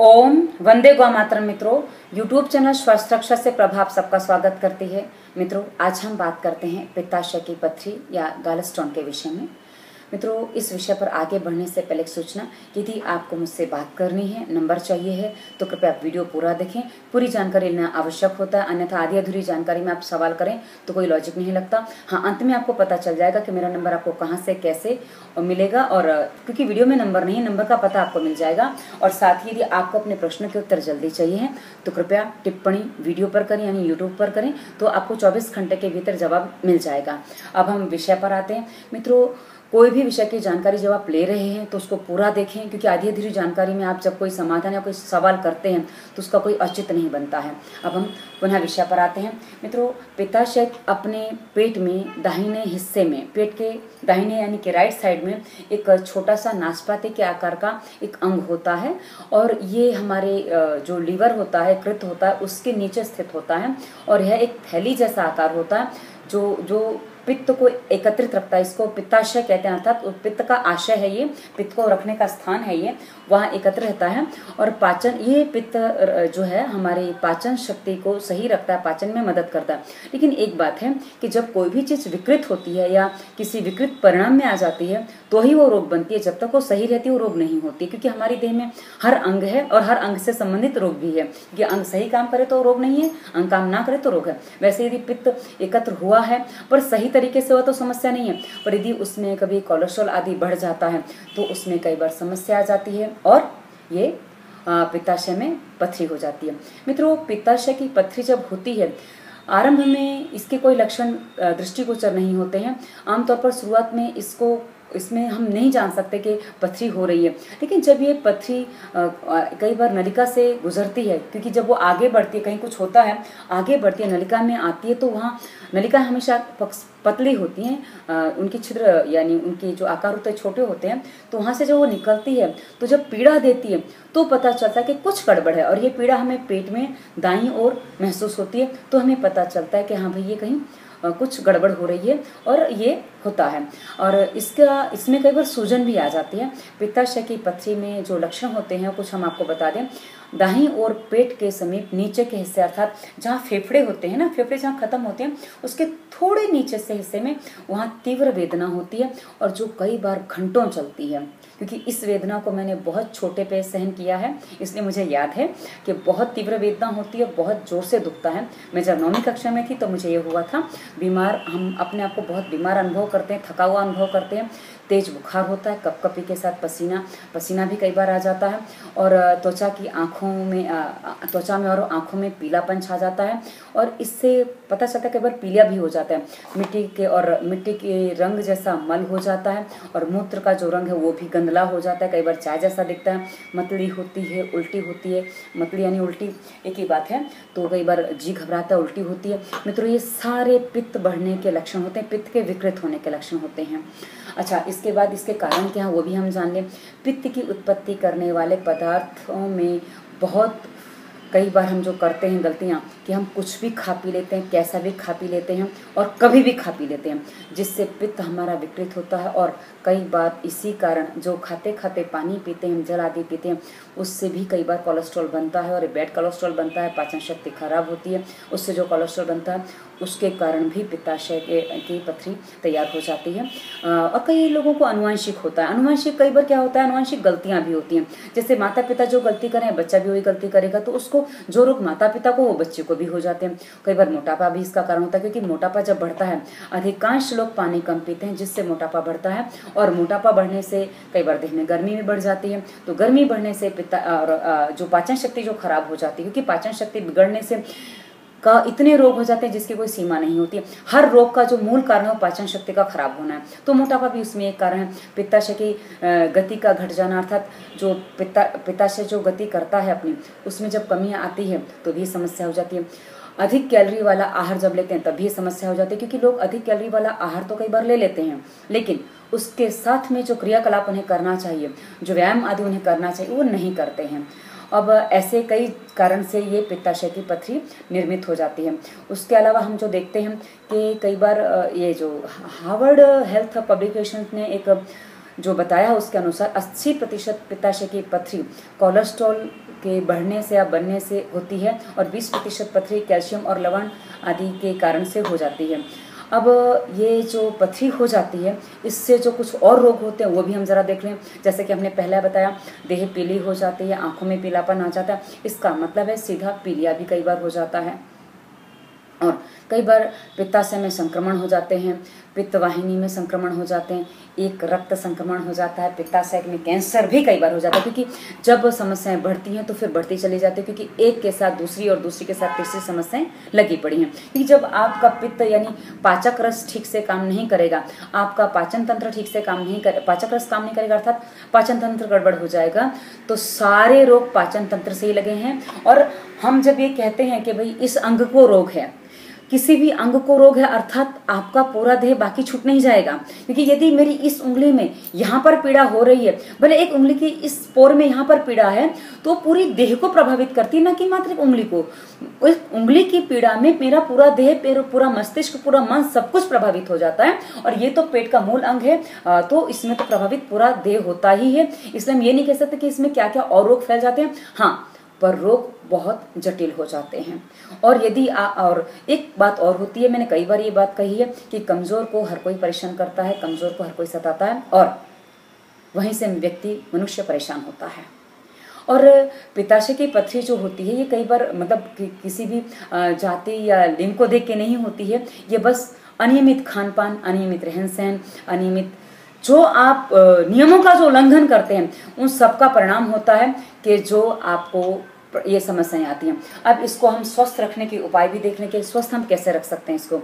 ओम वंदे गौ मातरम। मित्रों, YouTube channel स्वास्थ्य रक्षा से प्रभाव सबका स्वागत करती है। मित्रों, आज हम बात करते हैं पित्ताशय की पथरी या गैलस्टोन के विषय में। मित्रों, इस विषय पर आगे बढ़ने से पहले एक सूचना कि यदि आपको मुझसे बात करनी है, नंबर चाहिए है, तो कृपया आप वीडियो पूरा देखें। पूरी जानकारी लेना आवश्यक होता है, अन्यथा आधी अधूरी जानकारी में आप सवाल करें तो कोई लॉजिक नहीं लगता। हाँ, अंत में आपको पता चल जाएगा कि मेरा नंबर आपको कहाँ से कैसे मिलेगा, और क्योंकि वीडियो में नंबर नहीं, नंबर का पता आपको मिल जाएगा। और साथ ही यदि आपको अपने प्रश्न के उत्तर जल्दी चाहिए हैं तो कृपया टिप्पणी वीडियो पर करें, यानी यूट्यूब पर करें, तो आपको 24 घंटे के भीतर जवाब मिल जाएगा। अब हम विषय पर आते हैं। मित्रों, कोई भी विषय की जानकारी जब आप ले रहे हैं तो उसको पूरा देखें, क्योंकि आधी अधूरी जानकारी में आप जब कोई समाधान या कोई सवाल करते हैं तो उसका कोई औचित्य नहीं बनता है। अब हम पुनः विषय पर आते हैं। मित्रों, पित्ताशय अपने पेट में दाहिने हिस्से में, पेट के दाहिने यानी कि राइट साइड में एक छोटा सा नाशपाती के आकार का एक अंग होता है, और ये हमारे जो लीवर होता है, कृत होता है, उसके नीचे स्थित होता है, और यह एक थैली जैसा आकार होता है जो पित्त को एकत्रित रखता है। इसको पित्ताशय कहते हैं, अर्थात पित्त का आशय है, ये पित्त को रखने का स्थान है, ये वहाँ एकत्र रहता है। और पाचन, ये पित्त जो है हमारे पाचन शक्ति को सही रखता है, पाचन में मदद करता है। लेकिन एक बात है कि जब कोई भी चीज़ विकृत होती है या किसी विकृत परिणाम में आ जाती है तो ही वो रोग बनती है। जब तक वो सही रहती है वो रोग नहीं होती, क्योंकि हमारे देह में हर अंग है और हर अंग से संबंधित रोग भी है। क्योंकि अंग सही काम करे तो रोग नहीं है, अंग काम ना करे तो रोग है। वैसे यदि पित्त एकत्र हुआ है पर सही तरीके से हुआ तो समस्या नहीं है, पर यदि उसमें कभी कोलेस्ट्रॉल आदि बढ़ जाता है तो उसमें कई बार समस्या आ जाती है और ये पित्ताशय में पथरी हो जाती है। मित्रों, पित्ताशय की पथरी जब होती है, आरंभ में इसके कोई लक्षण दृष्टिगोचर नहीं होते हैं। आमतौर पर शुरुआत में इसमें हम नहीं जान सकते कि पथरी हो रही है, लेकिन जब ये पथरी कई बार नलिका से गुजरती है, क्योंकि जब वो आगे बढ़ती है, कहीं कुछ होता है, आगे बढ़ती है, नलिका में आती है, तो वहाँ नलिका हमेशा पतली होती हैं, उनकी छिद्र यानी उनके जो आकार होते हैं छोटे होते हैं, तो वहाँ से जब वो निकलती है तो जब पीड़ा देती है तो पता चलता है कि कुछ गड़बड़ है। और ये पीड़ा हमें पेट में दाईं ओर महसूस होती है, तो हमें पता चलता है कि हाँ भाई, ये कहीं कुछ गड़बड़ हो रही है, और ये होता है। और इसमें कई बार सूजन भी आ जाती है। पित्ताशय की पथरी में जो लक्षण होते हैं कुछ हम आपको बता दें। दाहिनी ओर पेट के समीप नीचे के हिस्से, अर्थात जहाँ फेफड़े होते हैं ना, फेफड़े जहाँ खत्म होते हैं उसके थोड़े नीचे से हिस्से में, वहाँ तीव्र वेदना होती है, और जो कई बार घंटों चलती है। क्योंकि इस वेदना को मैंने बहुत छोटे पे सहन किया है, इसलिए मुझे याद है कि बहुत तीव्र वेदना होती है, बहुत ज़ोर से दुखता है। मैं जब 9वीं कक्षा में थी तो मुझे ये हुआ था। बीमार, हम अपने आप को बहुत बीमार अनुभव करते हैं, थका हुआ अनुभव करते हैं, तेज बुखार होता है, कपकपी के साथ पसीना भी कई बार आ जाता है, और त्वचा में और आँखों में पीलापन छा जाता है। और इससे पता चलता है कई बार पीलिया भी हो जाता है, मिट्टी के रंग जैसा मल हो जाता है, और मूत्र का जो रंग है वो भी गंदला हो जाता है, कई बार चाय जैसा दिखता है, मतली होती है, उल्टी होती है, मतली यानी उल्टी एक ही बात है, तो कई बार जी घबराता है, उल्टी होती है। मित्रों, ये सारे पित्त बढ़ने के लक्षण होते हैं, पित्त के विकृत होने के लक्षण होते हैं। अच्छा, इसके बाद इसके कारण क्या है वो भी हम जान लें। पित्त की उत्पत्ति करने वाले पदार्थों में बहुत कई बार हम जो करते हैं गलतियाँ, कि हम कुछ भी खा पी लेते हैं, कैसा भी खा पी लेते हैं, और कभी भी खा पी लेते हैं, जिससे पित्त हमारा विकृत होता है। और कई बार इसी कारण जो खाते खाते पानी पीते हैं, जल आदि पीते हैं, उससे भी कई बार कोलेस्ट्रॉल बनता है, और बैड कोलेस्ट्रॉल बनता है, पाचन शक्ति खराब होती है, उससे जो कोलेस्ट्रॉल बनता है उसके कारण भी पित्ताशय की पथरी तैयार हो जाती है। और कई लोगों को अनुवांशिक होता है। अनुवांशिक कई बार क्या होता है, अनुवांशिक गलतियाँ भी होती हैं, जैसे माता पिता जो गलती करें बच्चा भी वही गलती करेगा, तो उसको जो रोग माता पिता को वो बच्चे को भी हो जाते हैं। कई बार मोटापा भी इसका कारण होता है, क्योंकि मोटापा जब बढ़ता है, अधिकांश लोग पानी कम पीते हैं, जिससे मोटापा बढ़ता है, और मोटापा बढ़ने से कई बार देह में गर्मी भी बढ़ जाती है, तो गर्मी बढ़ने से जो पाचन शक्ति जो खराब हो जाती है, क्योंकि पाचन शक्ति बिगड़ने से का इतने रोग हो जाते हैं जिसकी कोई सीमा नहीं होती है। हर रोग का जो मूल कारण है वो पाचन शक्ति का खराब होना है, तो मोटापा भी उसमें एक कारण है। पित्ताशय की गति का घट जाना, अर्थात जो पित्ताशय जो गति करता है अपनी, उसमें जब कमियां आती है तो भी समस्या हो जाती है। अधिक कैलोरी वाला आहार जब लेते हैं तब भी समस्या हो जाती है, क्योंकि लोग अधिक कैलोरी वाला आहार तो कई बार ले लेते हैं, लेकिन उसके साथ में जो क्रियाकलाप उन्हें करना चाहिए, जो व्यायाम आदि उन्हें करना चाहिए, वो नहीं करते हैं। अब ऐसे कई कारण से ये पित्ताशय की पथरी निर्मित हो जाती है। उसके अलावा हम जो देखते हैं कि कई बार ये जो हार्वर्ड हेल्थ पब्लिकेशन ने एक जो बताया उसके अनुसार 80% पित्ताशय की पथरी कोलेस्ट्रॉल के बढ़ने से या बनने से होती है और 20% पथरी कैल्शियम और लवण आदि के कारण से हो जाती है। अब ये जो पथरी हो जाती है इससे जो कुछ और रोग होते हैं वो भी हम ज़रा देख लें। जैसे कि हमने पहले बताया देह पीली हो जाती है, आँखों में पीलापन आ जाता है, इसका मतलब है सीधा पीलिया भी कई बार हो जाता है। और कई बार पित्ताशय में संक्रमण हो जाते हैं, पित्तवाहिनी में संक्रमण हो जाते हैं, एक रक्त संक्रमण हो जाता है, पित्ताशय में कैंसर भी कई बार हो जाता है, क्योंकि जब समस्याएं बढ़ती हैं तो फिर बढ़ती चली जाती है, क्योंकि एक के साथ दूसरी और दूसरी के साथ तीसरी समस्याएं लगी पड़ी हैं। क्योंकि जब आपका पित्त यानी पाचक रस ठीक से काम नहीं करेगा, आपका पाचन तंत्र ठीक से काम नहीं करे, पाचक रस काम नहीं करेगा अर्थात पाचन तंत्र गड़बड़ हो जाएगा, तो सारे रोग पाचन तंत्र से ही लगे हैं। और हम जब ये कहते हैं कि भाई इस अंग को रोग है, किसी भी अंग को रोग है, अर्थात आपका पूरा देह बाकी छूट नहीं जाएगा। क्योंकि यदि मेरी इस उंगली में यहाँ पर पीड़ा हो रही है, भले एक उंगली की इस पोर में यहाँ पर पीड़ा है, तो पूरी देह को प्रभावित करती है, ना कि मात्र एक उंगली को। उस उंगली की पीड़ा में मेरा पूरा देह, पूरा मस्तिष्क, पूरा मन सब कुछ प्रभावित हो जाता है। और ये तो पेट का मूल अंग है, तो इसमें तो प्रभावित पूरा देह होता ही है। इसलिए हम ये नहीं कह सकते कि इसमें क्या क्या और रोग फैल जाते हैं। हाँ, पर रोग बहुत जटिल हो जाते हैं। और यदि और एक बात और होती है, मैंने कई बार ये बात कही है कि कमज़ोर को हर कोई परेशान करता है, कमज़ोर को हर कोई सताता है, और वहीं से व्यक्ति मनुष्य परेशान होता है। और पित्ताशय की पथरी जो होती है ये कई बार मतलब किसी भी जाति या लिंग को देख के नहीं होती है, ये बस अनियमित खान पान, अनियमित रहन सहन, अनियमित जो आप नियमों का जो उल्लंघन करते हैं उन सब का परिणाम होता है कि जो आपको ये समस्याएं आती हैं। अब इसको हम स्वस्थ रखने के उपाय भी देख लें कि स्वस्थ हम कैसे रख सकते हैं इसको।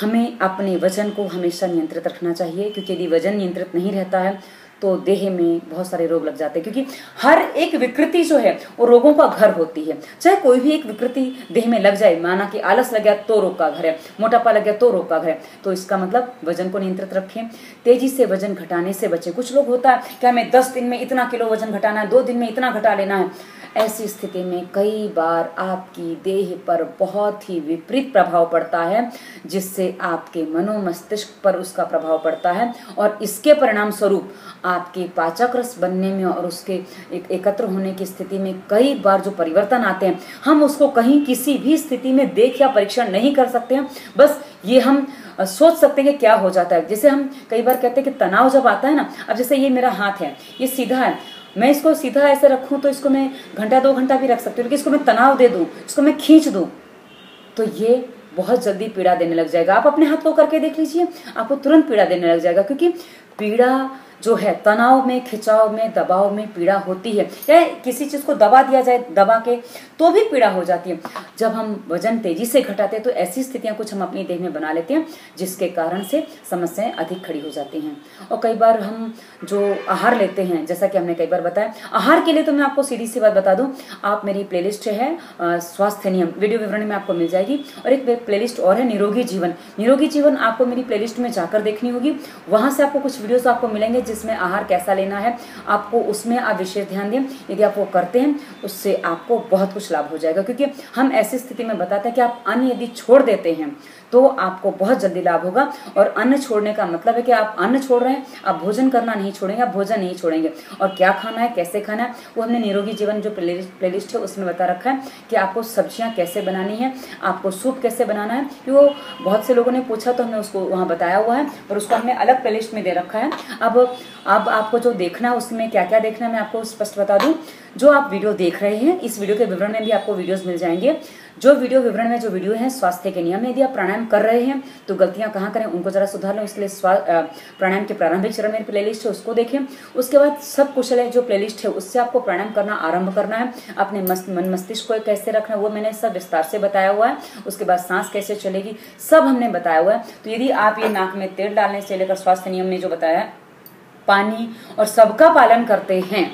हमें अपने वजन को हमेशा नियंत्रित रखना चाहिए, क्योंकि यदि वजन नियंत्रित नहीं रहता है तो देह में बहुत सारे रोग लग जाते हैं। क्योंकि हर एक विकृति जो है वो रोगों का घर होती है। चाहे कोई भी एक विकृति देह में लग जाए, माना कि आलस लग गया तो रोग का घर है, मोटापा लग गया तो रोग का घर है। तो इसका मतलब वजन को नियंत्रित रखें, तेजी से वजन घटाने से बचें। कुछ लोग होता है कि हमें 10 दिन में इतना किलो वजन घटाना है, 2 दिन में इतना घटा लेना है। ऐसी स्थिति में कई बार आपकी देह पर बहुत ही विपरीत प्रभाव पड़ता है, जिससे आपके मनोमस्तिष्क पर उसका प्रभाव पड़ता है, और इसके परिणाम स्वरूप आपके पाचक रस बनने में और उसके एकत्र होने की स्थिति में कई बार जो परिवर्तन आते हैं, हम उसको कहीं किसी भी स्थिति में देख या परीक्षण नहीं कर सकते हैं। बस ये हम सोच सकते हैं कि क्या हो जाता है। जैसे हम कई बार कहते हैं कि तनाव जब आता है ना, अब जैसे ये मेरा हाथ है, ये सीधा है, मैं इसको सीधा ऐसे रखूं तो इसको मैं घंटा 2 घंटा भी रख सकती हूँ, लेकिन इसको मैं तनाव दे दूँ, इसको मैं खींच दूँ, तो ये बहुत जल्दी पीड़ा देने लग जाएगा। आप अपने हाथ को करके देख लीजिए, आपको तुरंत पीड़ा देने लग जाएगा। क्योंकि पीड़ा जो है तनाव में, खिंचाव में, दबाव में पीड़ा होती है, या किसी चीज़ को दबा दिया जाए, दबा के तो भी पीड़ा हो जाती है। जब हम वजन तेजी से घटाते हैं तो ऐसी स्थितियां कुछ हम अपनी देह में बना लेते हैं, जिसके कारण से समस्याएं अधिक खड़ी हो जाती हैं। और कई बार हम जो आहार लेते हैं, जैसा कि हमने कई बार बताया, आहार के लिए तो मैं आपको सीधी सी बात बता दूँ, आप मेरी प्लेलिस्ट है स्वास्थ्य नियम, वीडियो विवरण में आपको मिल जाएगी, और एक प्लेलिस्ट और है निरोगी जीवन। निरोगी जीवन आपको मेरी प्लेलिस्ट में जाकर देखनी होगी, वहाँ से आपको कुछ वीडियोज़ आपको मिलेंगे जिसमें आहार कैसा लेना है आपको, उसमें आप विशेष ध्यान दें। यदि आप वो करते हैं उससे आपको बहुत कुछ लाभ हो जाएगा, क्योंकि हम ऐसी स्थिति में बताते हैं कि आप अन्न यदि छोड़ देते हैं तो आपको बहुत जल्दी लाभ होगा। और अन्न छोड़ने का मतलब है कि आप अन्न छोड़ रहे हैं, आप भोजन करना नहीं छोड़ेंगे, आप भोजन नहीं छोड़ेंगे। और क्या खाना है, कैसे खाना है, वो हमने निरोगी जीवन जो प्लेलिस्ट है उसमें बता रखा है कि आपको सब्जियां कैसे बनानी है, आपको सूप कैसे बनाना है। वो बहुत से लोगों ने पूछा तो हमने उसको वहाँ बताया हुआ है, और उसको हमने अलग प्लेलिस्ट में दे रखा है। अब आपको जो देखना है उसमें क्या क्या देखना है मैं आपको स्पष्ट बता दूँ। जो आप वीडियो देख रहे हैं, इस वीडियो के विवरण में भी आपको वीडियोस मिल जाएंगे। जो वीडियो विवरण में जो वीडियो है स्वास्थ्य के नियम, यदि आप प्राणायाम कर रहे हैं तो गलतियां कहाँ करें उनको जरा सुधार लें, इसके लिए प्राणायाम के प्रारंभिक चरण में प्लेलिस्ट है उसको देखें। उसके बाद सब कुशल है जो प्लेलिस्ट है उससे आपको प्राणायाम करना आरंभ करना है, अपने मस्तिष्क को कैसे रखना है वो मैंने सब विस्तार से बताया हुआ है। उसके बाद सांस कैसे चलेगी सब हमने बताया हुआ है। तो यदि आप ये नाक में तेल डालने से लेकर स्वास्थ्य नियम में जो बताया पानी और सबका पालन करते हैं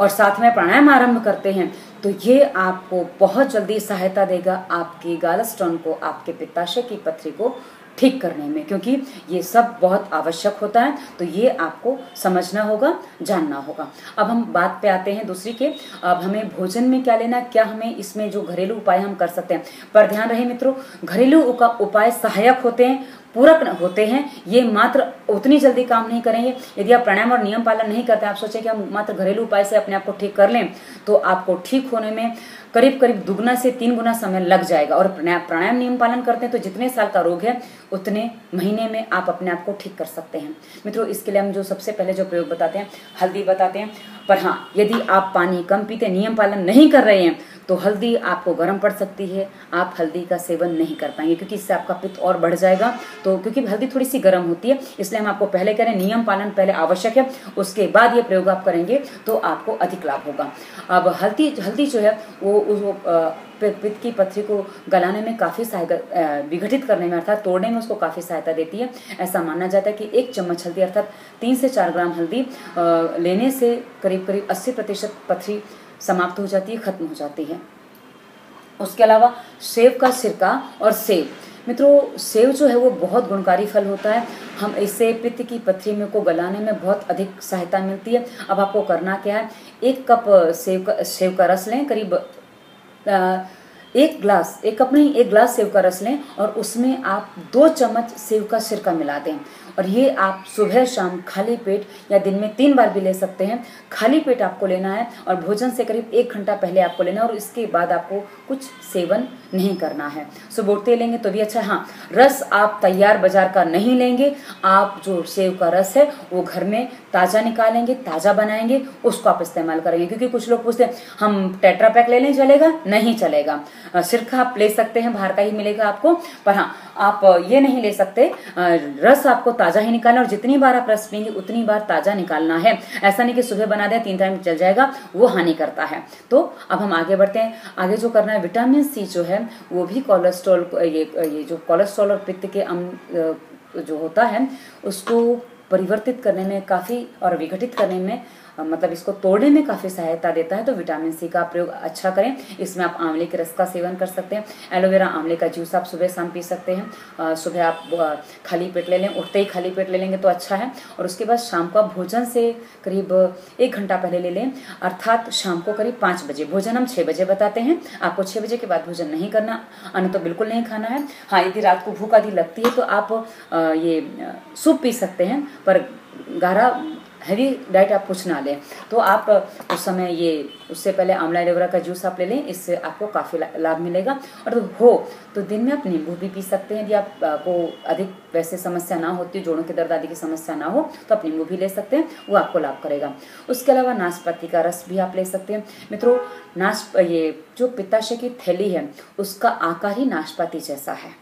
और साथ में प्राणायाम आरंभ करते हैं तो ये आपको बहुत जल्दी सहायता देगा आपकी गैलस्टोन को, आपके पित्ताशय की पथरी को ठीक करने में, क्योंकि ये सब बहुत आवश्यक होता है। तो ये आपको समझना होगा, जानना होगा। अब हम बात पे आते हैं दूसरी के, अब हमें भोजन में क्या लेना, क्या हमें इसमें जो घरेलू उपाय हम कर सकते हैं। पर ध्यान रहे मित्रों, घरेलू उपाय सहायक होते हैं, पूरक होते हैं, ये मात्र उतनी जल्दी काम नहीं करेंगे। यदि आप प्राणायाम और नियम पालन नहीं करते, आप सोचें कि हम मात्र घरेलू उपाय से अपने आप को ठीक कर लें, तो आपको ठीक होने में करीब करीब 2 से 3 गुना समय लग जाएगा। और प्राणायाम नियम पालन करते हैं तो जितने साल का रोग है उतने महीने में आप अपने आप को ठीक कर सकते हैं। मित्रों, इसके लिए हम जो सबसे पहले जो प्रयोग बताते हैं, हल्दी बताते हैं। पर हाँ, यदि आप पानी कम पीते, नियम पालन नहीं कर रहे हैं, तो हल्दी आपको गर्म पड़ सकती है, आप हल्दी का सेवन नहीं कर पाएंगे, क्योंकि इससे आपका पित्त और बढ़ जाएगा। तो क्योंकि हल्दी थोड़ी सी गर्म होती है, इसलिए हम आपको पहले कह रहे हैं नियम पालन पहले आवश्यक है, उसके बाद ये प्रयोग आप करेंगे तो आपको अधिक लाभ होगा। अब हल्दी जो है वो पित्त की पथरी को गलाने में काफ़ी सहायता, विघटित करने में अर्थात तोड़ने में उसको काफ़ी सहायता देती है। ऐसा माना जाता है कि 1 चम्मच हल्दी अर्थात 3 से 4 ग्राम हल्दी लेने से करीब करीब 80% पथरी समाप्त हो जाती है, खत्म हो जाती है। उसके अलावा सेब का सिरका और सेब, मित्रों सेब जो है वो बहुत गुणकारी फल होता है। हम इससे पित्त की पथरी में को गलाने में बहुत अधिक सहायता मिलती है। अब आपको करना क्या है, 1 कप सेब का रस लें, करीब 1 ग्लास सेब का रस लें और उसमें आप 2 चम्मच सेब का सिरका मिला दें। और ये आप सुबह शाम खाली पेट या दिन में 3 बार भी ले सकते हैं। खाली पेट आपको लेना है और भोजन से करीब 1 घंटा पहले आपको लेना है, और इसके बाद आपको कुछ सेवन नहीं करना है। सुबह उठते लेंगे तो भी अच्छा। हाँ, रस आप तैयार बाजार का नहीं लेंगे, आप जो सेब का रस है वो घर में ताज़ा निकालेंगे, ताज़ा बनाएंगे, उसको आप इस्तेमाल करेंगे। क्योंकि कुछ लोग पूछते हैं हम टेट्रा पैक ले लें, चलेगा? नहीं चलेगा। सिरका आप ले सकते हैं, बाहर का ही मिलेगा आपको, पर हाँ आप ये नहीं ले सकते। रस आपको ताजा ही निकालना, और जितनी बार आप रस पीएंगे उतनी बार ताजा निकालना है। ऐसा नहीं कि सुबह बना दें 3 टाइम चल जाएगा, वो हानि करता है। तो अब हम आगे बढ़ते हैं। आगे जो करना है, विटामिन सी जो है वो भी कोलेस्ट्रॉल, ये जो कोलेस्ट्रॉल और पित्त के अम्ल जो होता है उसको परिवर्तित करने में काफ़ी और विघटित करने में, मतलब इसको तोड़ने में काफ़ी सहायता देता है। तो विटामिन सी का प्रयोग अच्छा करें। इसमें आप आंवले के रस का सेवन कर सकते हैं। एलोवेरा आंवले का जूस आप सुबह शाम पी सकते हैं। सुबह आप खाली पेट ले लें, उठते ही खाली पेट ले लेंगे तो अच्छा है। और उसके बाद शाम को आप भोजन से करीब 1 घंटा पहले ले लें, अर्थात शाम को करीब 5 बजे। भोजन हम 6 बजे बताते हैं, आपको 6 बजे के बाद भोजन नहीं करना, अन्न तो बिल्कुल नहीं खाना है। हाँ, यदि रात को भूख आदि लगती है तो आप ये सूप पी सकते हैं, पर गाढ़ा हैवी डाइट आप कुछ ना लें। तो आप उस समय ये उससे पहले आंवला एलोवेरा का जूस आप ले लें, इससे आपको काफ़ी लाभ मिलेगा। और हो तो दिन में आप नींबू भी पी सकते हैं। यदि आपको अधिक वैसे समस्या ना होती, जोड़ों के दर्द आदि की समस्या ना हो, तो आप नींबू भी ले सकते हैं, वो आपको लाभ करेगा। उसके अलावा नाशपाती का रस भी आप ले सकते हैं। मित्रों, ये जो पित्ताशय की थैली है उसका आकार ही नाशपाती जैसा है।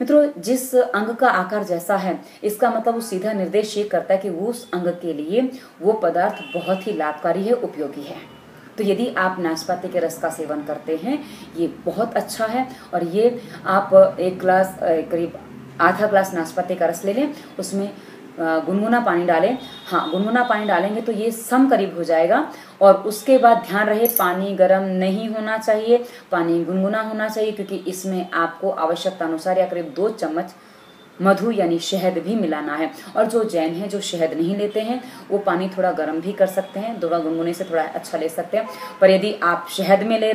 मित्रों, जिस अंग का आकार जैसा है, इसका मतलब वो सीधा निर्देश ये करता है कि उस अंग के लिए वो पदार्थ बहुत ही लाभकारी है, उपयोगी है। तो यदि आप नाशपाती के रस का सेवन करते हैं, ये बहुत अच्छा है। और ये आप 1 ग्लास करीब आधा ग्लास नाशपाती का रस ले लें, उसमें गुनगुना पानी डालें। हाँ, गुनगुना पानी डालेंगे तो ये सम करीब हो जाएगा। और उसके बाद ध्यान रहे, पानी गर्म नहीं होना चाहिए, पानी गुनगुना होना चाहिए, क्योंकि इसमें आपको आवश्यकता अनुसार या करीब 2 चम्मच मधु यानी शहद भी मिलाना है। और जो जैन है, जो शहद नहीं लेते हैं, वो पानी थोड़ा गर्म भी कर सकते हैं, दो बार गुनगुने से थोड़ा अच्छा ले सकते हैं। पर यदि आप शहद ले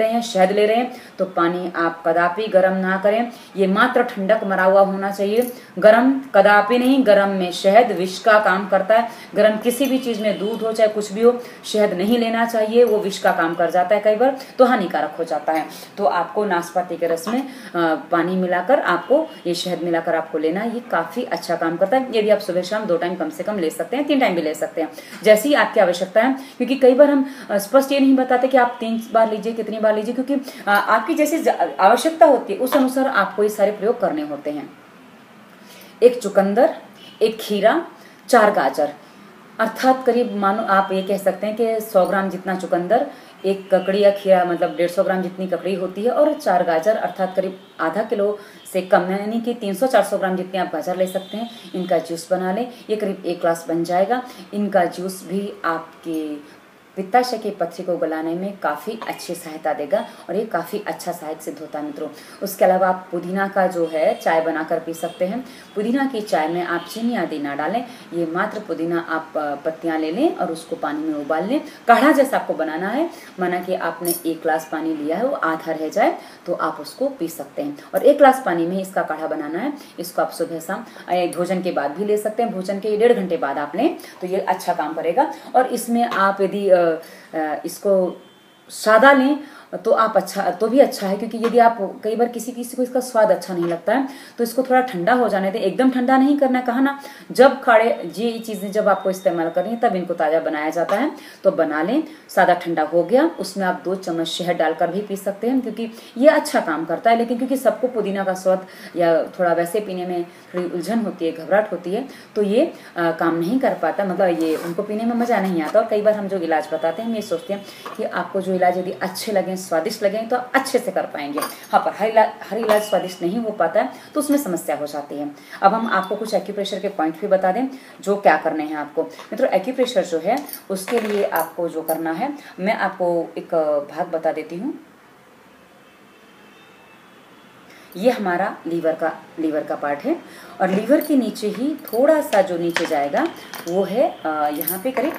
रहे हैं तो पानी आप कदापि गर्म ना करें। ये मात्र ठंडक मरा हुआ होना चाहिए, गर्म कदापि नहीं। गर्म में शहद विष का काम करता है। गर्म किसी भी चीज़ में, दूध हो चाहे कुछ भी हो, शहद नहीं लेना चाहिए, वो विष का काम कर जाता है, कई बार तो हानिकारक हो जाता है। तो आपको नाशपाती के रस में पानी मिलाकर, आपको ये शहद मिलाकर आपको लेना, ये काफी अच्छा काम करता है। यदि आप सुबह शाम 2 टाइम कम से कम ले सकते हैं, 3 टाइम भी ले सकते हैं, जैसी आपकी आवश्यकता है। क्योंकि कई बार हम स्पष्ट ये नहीं बताते कि आप 3 बार लीजिए, कितनी बार लीजिए, क्योंकि आपकी जैसी आवश्यकता होती है, उस अनुसार आपको ये सारे प्रयोग करने होते हैं। 1 चुकंदर, 1 खीरा, 4 गाजर, अर्थात करीब मानो आप ये कह सकते हैं कि 100 ग्राम जितना चुकंदर, 1 ककड़ी या खीरा, मतलब 150 ग्राम जितनी ककड़ी होती है, और 4 गाजर अर्थात करीब आधा किलो से कम, यानी कि 300-400 ग्राम जितने आप गाजर ले सकते हैं, इनका जूस बना लें। ये करीब 1 ग्लास बन जाएगा। इनका जूस भी आपके पित्ताशय के पथरी को गलाने में काफ़ी अच्छी सहायता देगा और ये काफ़ी अच्छा सहायक सिद्ध होता है मित्रों। उसके अलावा आप पुदीना का जो है चाय बनाकर पी सकते हैं। पुदीना की चाय में आप चीनी आदि ना डालें, ये मात्र पुदीना आप पत्तियाँ ले लें और उसको पानी में उबाल लें। काढ़ा जैसा आपको बनाना है, माना कि आपने 1 ग्लास पानी लिया है, वो आधा रह जाए तो आप उसको पी सकते हैं। और 1 ग्लास पानी में इसका काढ़ा बनाना है। इसको आप सुबह शाम भोजन के बाद भी ले सकते हैं, भोजन के 1.5 घंटे बाद आप लें तो ये अच्छा काम करेगा। और इसमें आप यदि इसको सादा लें तो आप अच्छा तो भी अच्छा है, क्योंकि यदि आप कई बार किसी को इसका स्वाद अच्छा नहीं लगता है तो इसको थोड़ा ठंडा हो जाने दें। एकदम ठंडा नहीं करना, कहा ना जब खाड़े ये चीज़ें जब आपको इस्तेमाल करनी है तब इनको ताज़ा बनाया जाता है, तो बना लें। सादा ठंडा हो गया, उसमें आप 2 चम्मच शहद डालकर भी पी सकते हैं, क्योंकि ये अच्छा काम करता है। लेकिन क्योंकि सबको पुदीना का स्वाद या थोड़ा वैसे पीने में थोड़ी उलझन होती है, घबराहट होती है, तो ये काम नहीं कर पाता, मतलब ये उनको पीने में मज़ा नहीं आता। और कई बार हम जो इलाज बताते हैं हम ये सोचते हैं कि आपको जो इलाज यदि अच्छे लगें, स्वादिष्ट लगें तो अच्छे से कर पाएंगे। हाँ, पर हर इलाज स्वादिष्ट नहीं हो पाता है तो उसमें समस्या हो जाती है। अब हम आपको कुछ एक्यूप्रेशर के पॉइंट भी बता दें जो क्या करने हैं आपको। मित्रों, एक्यूप्रेशर जो है उसके लिए आपको जो करना है, मैं आपको एक भाग बता देती हूँ। ये हमारा लीवर का पार्ट है और लीवर के नीचे ही थोड़ा सा जो नीचे जाएगा वो है यहाँ पे करीब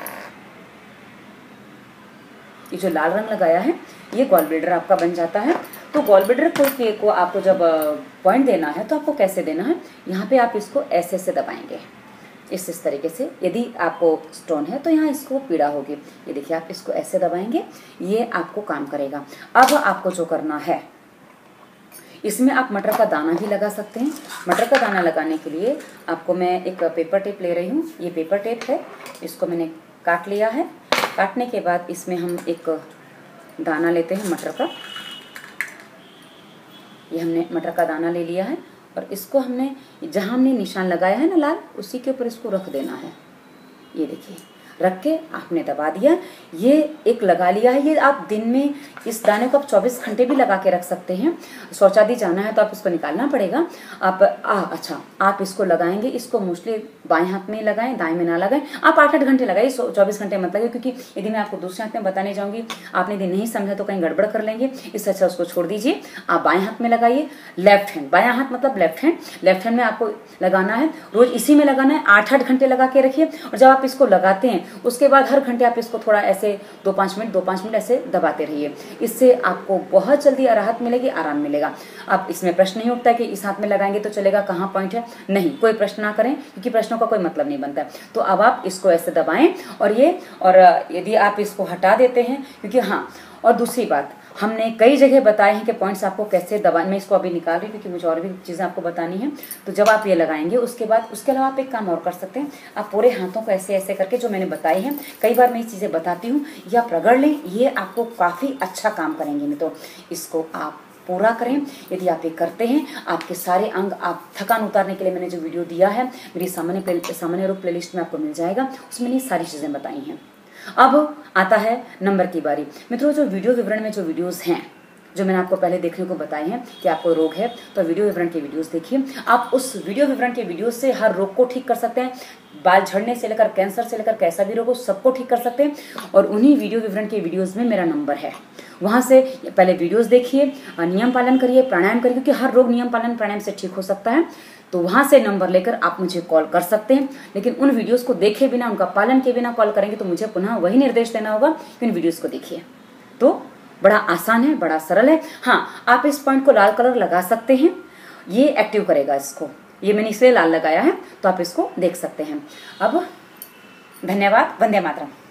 ये जो लाल रंग लगाया है, ये गॉल ब्लैडर आपका बन जाता है। तो गॉल ब्लैडर को आपको जब पॉइंट देना है तो आपको कैसे देना है, यहाँ पे आप इसको ऐसे ऐसे दबाएंगे, इस तरीके से। यदि आपको स्टोन है तो यहाँ इसको पीड़ा होगी, ये देखिए आप इसको ऐसे दबाएंगे, ये आपको काम करेगा। अब आपको जो करना है, इसमें आप मटर का दाना भी लगा सकते हैं। मटर का दाना लगाने के लिए आपको मैं एक पेपर टेप ले रही हूँ, ये पेपर टेप है, इसको मैंने काट लिया है। काटने के बाद इसमें हम एक दाना लेते हैं मटर का, ये हमने मटर का दाना ले लिया है और इसको हमने जहाँ हमने निशान लगाया है ना लाल, उसी के ऊपर इसको रख देना है। ये देखिए रख के आपने दबा दिया, ये एक लगा लिया है। ये आप दिन में इस दाने को आप 24 घंटे भी लगा के रख सकते हैं। शौचालय जाना है तो आप इसको निकालना पड़ेगा। आप अच्छा आप इसको लगाएंगे, इसको मोस्टली बाएं हाथ में लगाएं, दाएं में ना लगाएं। आप 8-8 घंटे लगाइए, 24 घंटे मत लगाइए, क्योंकि यदि मैं आपको दूसरे हाथ में बताने जाऊँगी, आपने यदि नहीं समझा तो कहीं गड़बड़ कर लेंगे। इससे अच्छा उसको छोड़ दीजिए, आप बाएँ हाथ में लगाइए। लेफ्ट हैंड, बायाँ हाथ मतलब लेफ्ट हैंड में आपको लगाना है, रोज इसी में लगाना है। 8-8 घंटे लगा के रखिए और जब आप इसको लगाते हैं उसके बाद हर घंटे आप इसको थोड़ा ऐसे 2-5 मिनट ऐसे दबाते रहिए। इससे आपको बहुत जल्दी राहत मिलेगी, आराम मिलेगा। अब इसमें प्रश्न नहीं उठता कि इस हाथ में लगाएंगे तो चलेगा, कहाँ पॉइंट है, नहीं, कोई प्रश्न ना करें क्योंकि प्रश्नों का कोई मतलब नहीं बनता। तो अब आप इसको ऐसे दबाएं और यदि आप इसको हटा देते हैं, क्योंकि हाँ। और दूसरी बात, हमने कई जगह बताए हैं कि पॉइंट्स आपको कैसे दबाएं। मैं इसको अभी निकाल रही हूँ क्योंकि मुझे और भी चीज़ें आपको बतानी है। तो जब आप ये लगाएंगे उसके बाद, उसके अलावा आप एक काम और कर सकते हैं, आप पूरे हाथों को ऐसे ऐसे करके जो मैंने बताई हैं, कई बार मैं ये चीज़ें बताती हूँ, ये आप रगड़ लें, ये आपको काफ़ी अच्छा काम करेंगे। नहीं तो इसको आप पूरा करें। यदि आप ये करते हैं, आपके सारे अंग, आप थकान उतारने के लिए मैंने जो वीडियो दिया है मेरी सामान्य रूप प्लेलिस्ट में आपको मिल जाएगा, उसमें ये सारी चीज़ें बताई हैं। अब आता है नंबर की बारी। मित्रों, जो वीडियो विवरण में जो वीडियोस हैं, जो मैंने आपको पहले देखने को बताए हैं कि आपको रोग है तो वीडियो विवरण के वीडियोस देखिए। आप उस वीडियो विवरण के वीडियोस से हर रोग को ठीक कर सकते हैं, बाल झड़ने से लेकर कैंसर से लेकर कैसा भी रोग हो सबको ठीक कर सकते हैं। और उन्हीं वीडियो विवरण के वीडियोस में मेरा नंबर है, वहाँ से पहले वीडियोस देखिए, नियम पालन करिए, प्राणायाम करिए, क्योंकि हर रोग नियम पालन प्राणायाम से ठीक हो सकता है। तो वहाँ से नंबर लेकर आप मुझे कॉल कर सकते हैं, लेकिन उन वीडियोस को देखे बिना, उनका पालन किए बिना कॉल करेंगे तो मुझे पुनः वही निर्देश देना होगा कि इन वीडियोस को देखिए। तो बड़ा आसान है, बड़ा सरल है। हाँ, आप इस पॉइंट को लाल कलर लगा सकते हैं, ये एक्टिव करेगा इसको, ये मैंने इसलिए लाल लगाया है, तो आप इसको देख सकते हैं। अब धन्यवाद, वंदे मातरम।